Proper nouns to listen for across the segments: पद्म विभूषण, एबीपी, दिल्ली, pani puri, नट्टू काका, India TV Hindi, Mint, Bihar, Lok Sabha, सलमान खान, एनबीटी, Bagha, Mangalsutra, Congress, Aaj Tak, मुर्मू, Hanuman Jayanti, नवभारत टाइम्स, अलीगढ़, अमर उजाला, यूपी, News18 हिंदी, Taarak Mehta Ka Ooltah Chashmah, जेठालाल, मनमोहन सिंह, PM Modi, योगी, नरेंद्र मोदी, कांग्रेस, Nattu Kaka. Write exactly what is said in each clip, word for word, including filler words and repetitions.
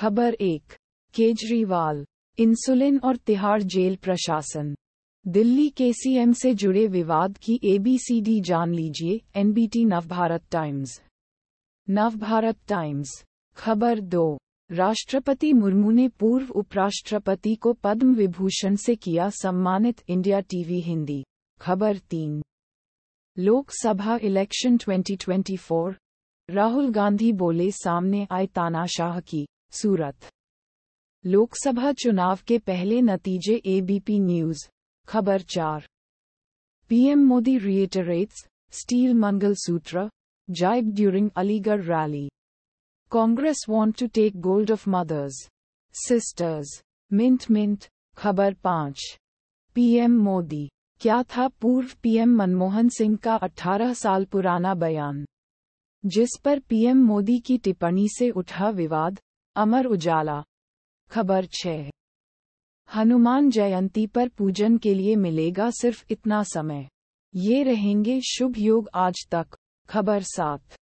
खबर एक। केजरीवाल, इंसुलिन और तिहाड़ जेल प्रशासन। दिल्ली के सीएम से जुड़े विवाद की एबीसीडी जान लीजिए। एनबीटी नवभारत टाइम्स। नवभारत टाइम्स खबर दो। राष्ट्रपति मुर्मू ने पूर्व उपराष्ट्रपति को पद्म विभूषण से किया सम्मानित। India TV हिंदी। खबर तीन। लोकसभा इलेक्शन दो हज़ार चौबीस, राहुल गांधी बोले सामने आई तानाशाह की सूरत। लोकसभा चुनाव के पहले नतीजे एबीपी न्यूज। खबर चार। PM Modi reiterates steal mangalsutra jibe during Aligढ़ rally. Congress want to take gold of mothers, sisters. Mint Mint. खबर पाँच। पीएम मोदी, क्या था पूर्व पीएम मनमोहन सिंह का अठारह साल पुराना बयान, जिस पर पीएम मोदी की टिप्पणी से उठा विवाद। अमर उजाला। खबर छः। हनुमान जयंती पर पूजन के लिए मिलेगा सिर्फ इतना समय, ये रहेंगे शुभ योग। आज तक। खबर सात।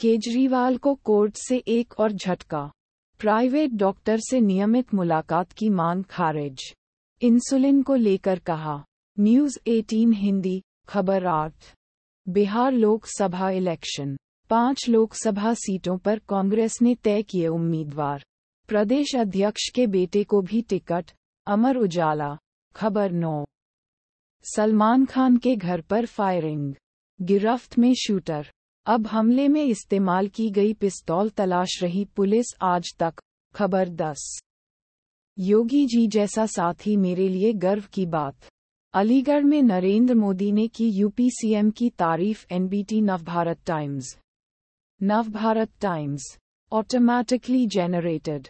केजरीवाल को कोर्ट से एक और झटका, प्राइवेट डॉक्टर से नियमित मुलाकात की मांग खारिज। इंसुलिन को लेकर कहा। न्यूज अठारह हिंदी। खबर आठ। बिहार लोकसभा इलेक्शन, पांच लोकसभा सीटों पर कांग्रेस ने तय किए उम्मीदवार, प्रदेश अध्यक्ष के बेटे को भी टिकट। अमर उजाला। खबर नौ। सलमान खान के घर पर फायरिंग, गिरफ्त में शूटर, अब हमले में इस्तेमाल की गई पिस्तौल तलाश रही पुलिस। आज तक। खबर दस। योगी जी जैसा साथी मेरे लिए गर्व की बात, अलीगढ़ में नरेंद्र मोदी ने की यूपी सीएम की तारीफ। एनबीटी नवभारत टाइम्स। नवभारत टाइम्स। Automatically generated.